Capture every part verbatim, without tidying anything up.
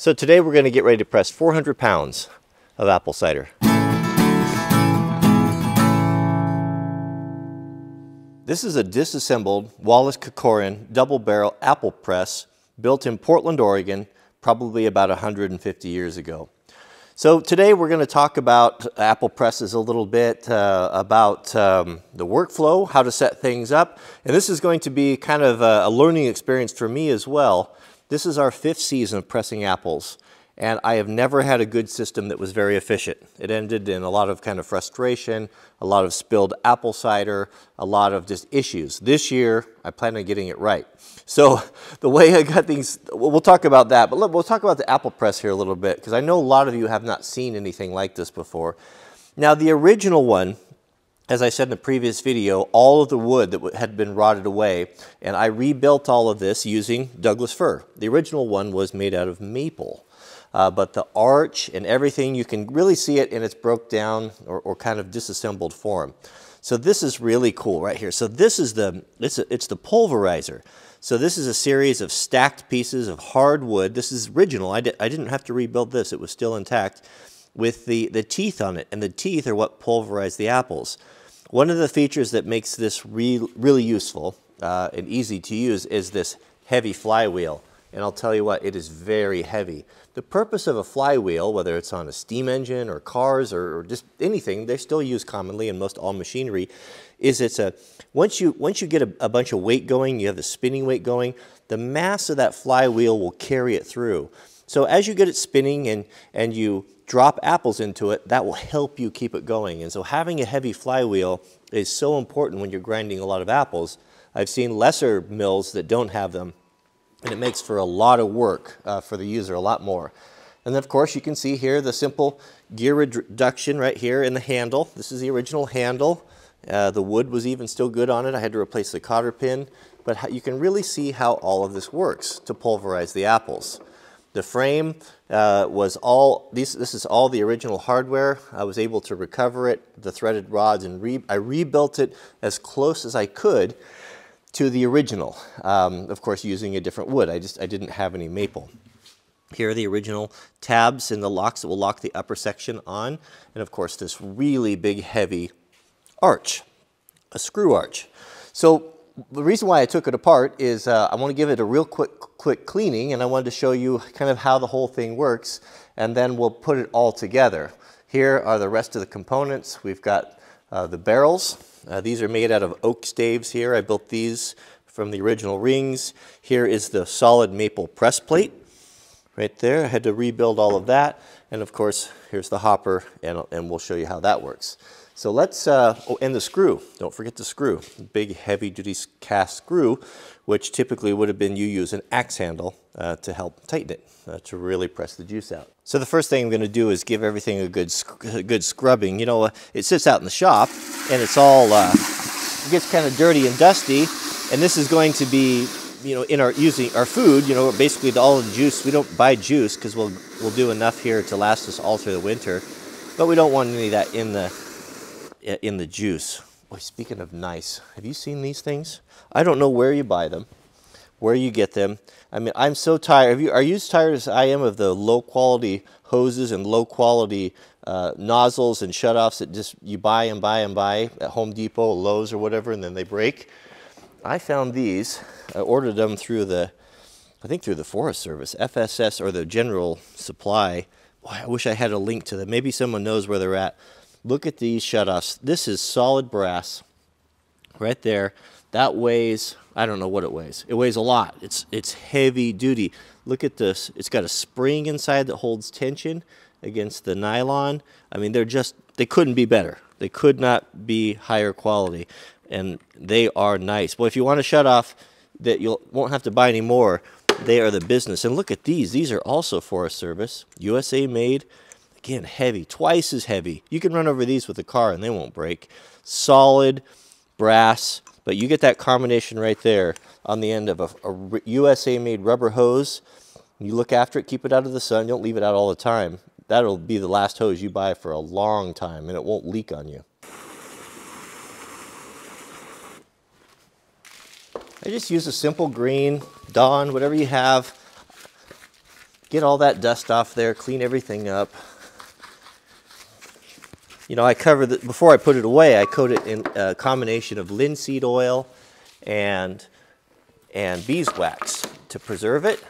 So today we're going to get ready to press four hundred pounds of apple cider. This is a disassembled Wallace Kikorin double barrel apple press built in Portland, Oregon, probably about one hundred fifty years ago. So today we're going to talk about apple presses a little bit, uh, about um, the workflow, how to set things up. And this is going to be kind of a, a learning experience for me as well. This is our fifth season of pressing apples, and I have never had a good system that was very efficient. It ended in a lot of kind of frustration, a lot of spilled apple cider, a lot of just issues. This year, I plan on getting it right. So the way I got things, we'll talk about that, but look, we'll talk about the apple press here a little bit, because I know a lot of you have not seen anything like this before. Now, the original one, as I said in the previous video, all of the wood that had been rotted away, and I rebuilt all of this using Douglas fir. The original one was made out of maple, uh, but the arch and everything, you can really see it in its broke down or, or kind of disassembled form. So this is really cool right here. So this is the, it's, a, it's the pulverizer. So this is a series of stacked pieces of hardwood. This is original. I, di- I didn't have to rebuild this. It was still intact with the, the teeth on it, and the teeth are what pulverize the apples. One of the features that makes this re really useful uh, and easy to use is this heavy flywheel. And I'll tell you what, it is very heavy. The purpose of a flywheel, whether it's on a steam engine or cars or, or just anything, they still use commonly in most all machinery, is it's a, once you, once you get a, a bunch of weight going, you have the spinning weight going, the mass of that flywheel will carry it through. So as you get it spinning and, and you drop apples into it, that will help you keep it going. And so having a heavy flywheel is so important when you're grinding a lot of apples. I've seen lesser mills that don't have them, and it makes for a lot of work uh, for the user, a lot more. And of course, you can see here the simple gear reduction right here in the handle. This is the original handle. Uh, the wood was even still good on it. I had to replace the cotter pin, but you can really see how all of this works to pulverize the apples. The frame uh, was all, these, this is all the original hardware. I was able to recover it, the threaded rods, and re, I rebuilt it as close as I could to the original. Um, of course, using a different wood. I just, I didn't have any maple. Here are the original tabs and the locks that will lock the upper section on. And of course, this really big, heavy arch, a screw arch. So the reason why I took it apart is uh, I want to give it a real quick quick cleaning, and I wanted to show you kind of how the whole thing works, and then we'll put it all together. Here are the rest of the components. We've got uh, the barrels. Uh, these are made out of oak staves here. I built these from the original rings. Here is the solid maple press plate right there. I had to rebuild all of that. And of course, here's the hopper, and, and we'll show you how that works. So let's, uh, oh, and the screw, don't forget the screw, big heavy duty cast screw, which typically would have been you use an axe handle uh, to help tighten it, uh, to really press the juice out. So the first thing I'm gonna do is give everything a good, a good scrubbing. You know, uh, it sits out in the shop and it's all, uh, it gets kind of dirty and dusty, and this is going to be, you know, in our, using our food, you know, basically the, all the juice. We don't buy juice because we'll, we'll do enough here to last us all through the winter, but we don't want any of that in the, in the juice. Boy, speaking of nice, have you seen these things? I don't know where you buy them, where you get them. I mean, I'm so tired. Have you, are you as tired as I am of the low quality hoses and low quality uh, nozzles and shutoffs that just you buy and buy and buy at Home Depot, Lowe's or whatever, and then they break? I found these. I ordered them through the, I think through the Forest Service, F S S or the General Supply. Boy, I wish I had a link to them. Maybe someone knows where they're at. Look at these shutoffs. This is solid brass right there. That weighs, I don't know what it weighs. It weighs a lot. It's, it's heavy duty. Look at this. It's got a spring inside that holds tension against the nylon. I mean, they're just, they couldn't be better. They could not be higher quality, and they are nice. Well, if you want a shutoff that you won't have to buy any more, they are the business. And look at these. These are also Forest Service, U S A made. Again, heavy, twice as heavy. You can run over these with a car and they won't break. Solid brass, but you get that combination right there on the end of a, a U S A-made rubber hose. You look after it, keep it out of the sun. You don't leave it out all the time. That'll be the last hose you buy for a long time, and it won't leak on you. I just use a simple green, Dawn, whatever you have. get all that dust off there, clean everything up. You know, I covered it before I put it away. I coat it in a combination of linseed oil and and beeswax to preserve it.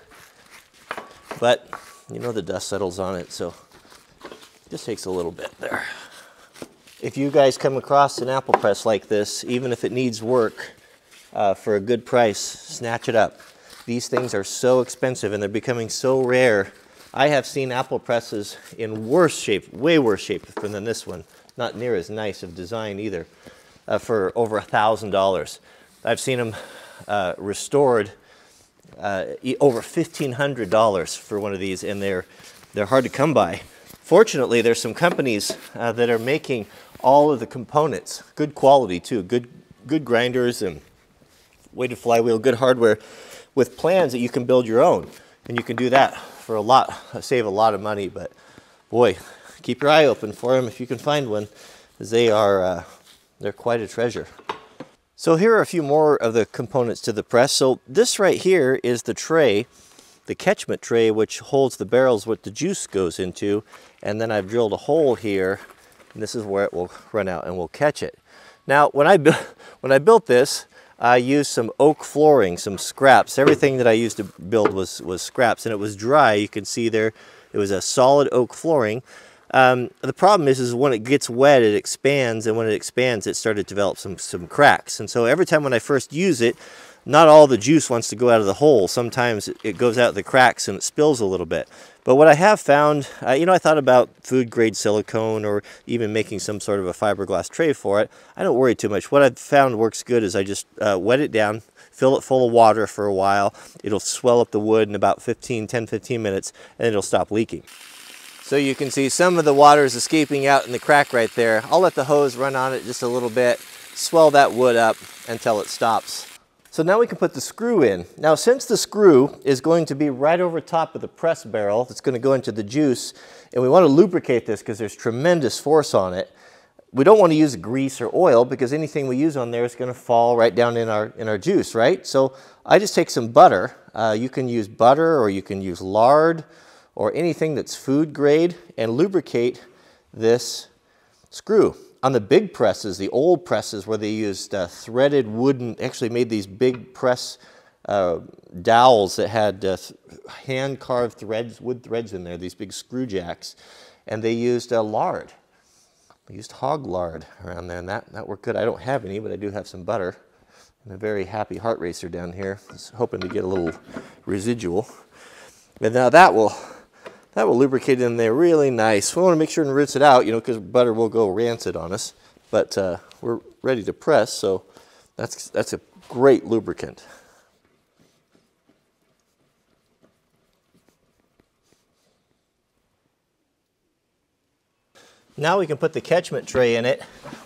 But you know, the dust settles on it, so it just takes a little bit there. If you guys come across an apple press like this, even if it needs work, uh, for a good price, snatch it up. These things are so expensive and they're becoming so rare. I have seen apple presses in worse shape, way worse shape than this one. Not near as nice of design either, uh, for over a thousand dollars. I've seen them uh, restored uh, over fifteen hundred dollars for one of these, and they're they're hard to come by. Fortunately, there's some companies uh, that are making all of the components, good quality too, good good grinders and weighted flywheel, good hardware, with plans that you can build your own, and you can do that for a lot, save a lot of money. But boy, keep your eye open for them if you can find one, because they are uh, they're quite a treasure. So here are a few more of the components to the press. So this right here is the tray, the catchment tray, which holds the barrels what the juice goes into, and then I've drilled a hole here, and this is where it will run out and we'll catch it. Now when I when I built this, I used some oak flooring, some scraps. Everything that I used to build was, was scraps, and it was dry. You can see there, it was a solid oak flooring. Um, the problem is, is when it gets wet, it expands, and when it expands, it started to develop some, some cracks. And so every time when I first use it, not all the juice wants to go out of the hole. Sometimes it goes out the cracks and it spills a little bit. But what I have found, uh, you know, I thought about food grade silicone or even making some sort of a fiberglass tray for it. I don't worry too much. What I've found works good is I just uh, wet it down, fill it full of water for a while. It'll swell up the wood in about fifteen, ten, fifteen minutes, and it'll stop leaking. So you can see some of the water is escaping out in the crack right there. I'll let the hose run on it just a little bit, swell that wood up until it stops. So now we can put the screw in. Now, since the screw is going to be right over top of the press barrel, it's going to go into the juice, and we want to lubricate this because there's tremendous force on it. We don't want to use grease or oil because anything we use on there is going to fall right down in our, in our juice, right? So I just take some butter. Uh, you can use butter or you can use lard or anything that's food grade, and lubricate this screw. On the big presses, the old presses where they used uh, threaded wooden, actually made these big press uh, dowels that had uh, hand-carved threads, wood threads in there, these big screw jacks, and they used uh, lard. They used hog lard around there, and that, that worked good. I don't have any, but I do have some butter, and a very happy heart racer down here. I was hoping to get a little residual. And now that will... that will lubricate in there really nice. We want to make sure and rinse it out, you know, because butter will go rancid on us. But uh, we're ready to press, so that's, that's a great lubricant. Now we can put the catchment tray in it.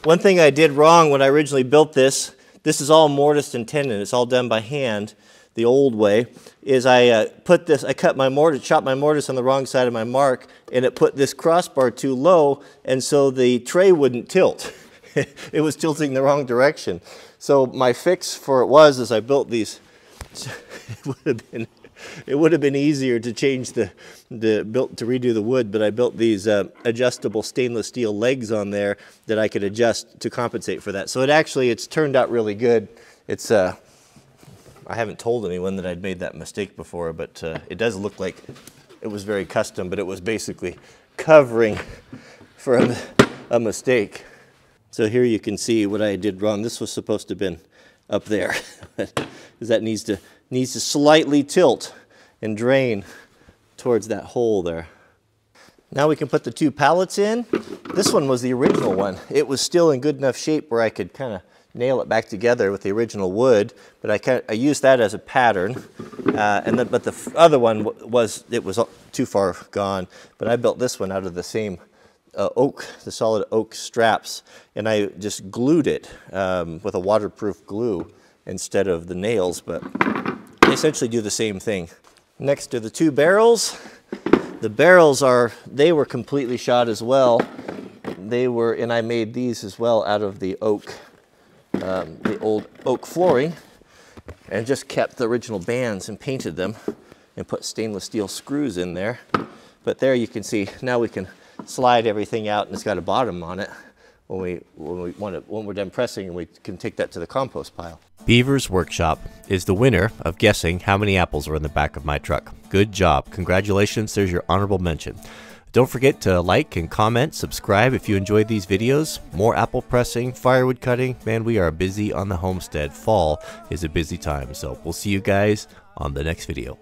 One thing I did wrong when I originally built this, this is all mortised and tendon. It's all done by hand. The old way is I uh, put this, I cut my mortise, chopped my mortise on the wrong side of my mark, and it put this crossbar too low, and so the tray wouldn't tilt. It was tilting the wrong direction. So my fix for it was, as I built these, it would have been, it would have been easier to change the, the built to redo the wood, but I built these uh, adjustable stainless steel legs on there that I could adjust to compensate for that. So it actually, it's turned out really good. It's uh, I haven't told anyone that I'd made that mistake before, but uh, it does look like it was very custom, but it was basically covering for a, a mistake. So here you can see what I did wrong. This was supposed to have been up there, because that needs to, needs to slightly tilt and drain towards that hole there. Now we can put the two pallets in. This one was the original one. It was still in good enough shape where I could kind of nail it back together with the original wood, but I, kind of, I used that as a pattern. Uh, and the, but the other one w was, it was too far gone, but I built this one out of the same uh, oak, the solid oak straps, and I just glued it um, with a waterproof glue instead of the nails, but they essentially do the same thing. Next are the two barrels. The barrels are, they were completely shot as well. They were, and I made these as well out of the oak, Um, the old oak flooring, and just kept the original bands and painted them and put stainless steel screws in there. But there you can see, now we can slide everything out and it's got a bottom on it. When, we, when, we want it, when we're done pressing, and we can take that to the compost pile. Beaver's Workshop is the winner of guessing how many apples are in the back of my truck. Good job. Congratulations, there's your honorable mention. Don't forget to like and comment, subscribe if you enjoyed these videos. More apple pressing, firewood cutting. Man, we are busy on the homestead. Fall is a busy time, so we'll see you guys on the next video.